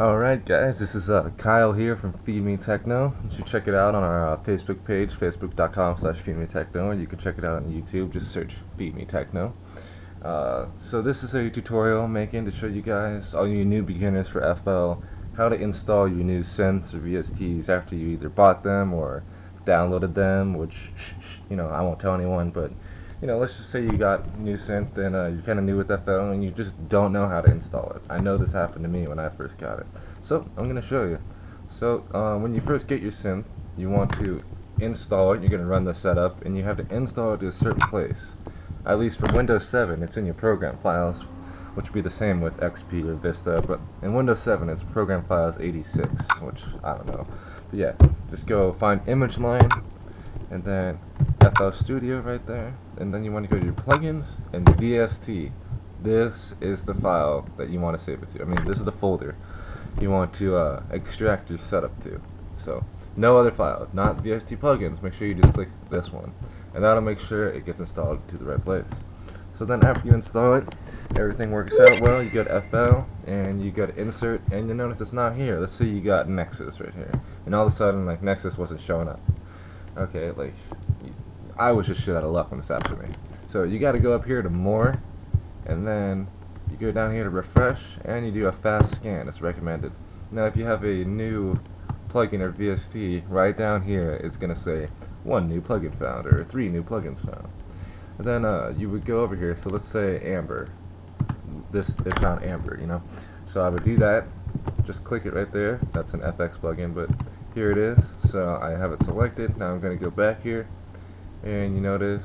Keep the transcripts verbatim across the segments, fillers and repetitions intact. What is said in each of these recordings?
Alright guys, this is uh, Kyle here from Feed Me Techno. You should check it out on our uh, Facebook page, facebook dot com slash feed me techno, and you can check it out on YouTube, just search Feed Me Techno. Uh, so this is a tutorial I'm making to show you guys, all you new beginners for F L, how to install your new synths or V S Ts after you either bought them or downloaded them, which, you know, I won't tell anyone, but, you know, let's just say you got new synth and uh, you're kind of new with F L and you just don't know how to install it. I know this happened to me when I first got it. So, I'm going to show you. So, uh, when you first get your synth, you want to install it, you're going to run the setup, and you have to install it to a certain place. At least for Windows seven, it's in your program files, which would be the same with X P or Vista, but in Windows seven, it's program files eighty-six, which, I don't know. But yeah, just go find ImageLine, and then F L Studio right there, and then you want to go to your plugins and V S T. This is the file that you want to save it to. I mean, this is the folder you want to uh, extract your setup to. So, no other file, not V S T plugins. Make sure you just click this one, and that'll make sure it gets installed to the right place. So then, after you install it, everything works out well. You go to F L and you go to Insert, and you notice it's not here. Let's say you got Nexus right here, and all of a sudden, like Nexus wasn't showing up. Okay, like, I was just shit out of luck when this happened to me. So you gotta go up here to More, and then you go down here to Refresh, and you do a fast scan. It's recommended. Now if you have a new plugin or V S T, right down here it's gonna say one new plugin found, or three new plugins found. And then uh, you would go over here, so let's say Amber. This, they found Amber, you know? So I would do that, just click it right there. That's an F X plugin, but here it is. So I have it selected. Now I'm going to go back here, and you notice,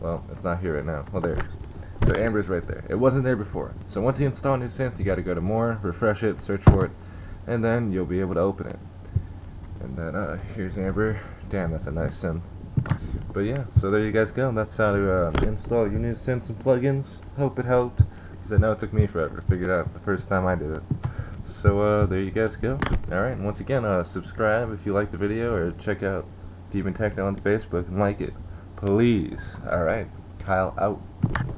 well, it's not here right now. Well, there it is. So Amber's right there. It wasn't there before. So once you install a new synth, you got to go to More, refresh it, search for it, and then you'll be able to open it. And then uh, here's Amber. Damn, that's a nice synth. But yeah, so there you guys go. That's how to uh, install your new synths and plugins. Hope it helped, because I know it took me forever to figure it out the first time I did it. So uh, there you guys go. Alright, and once again, uh, subscribe if you like the video, or check out Feed Me Techno on Facebook and like it. Please. Alright, Kyle out.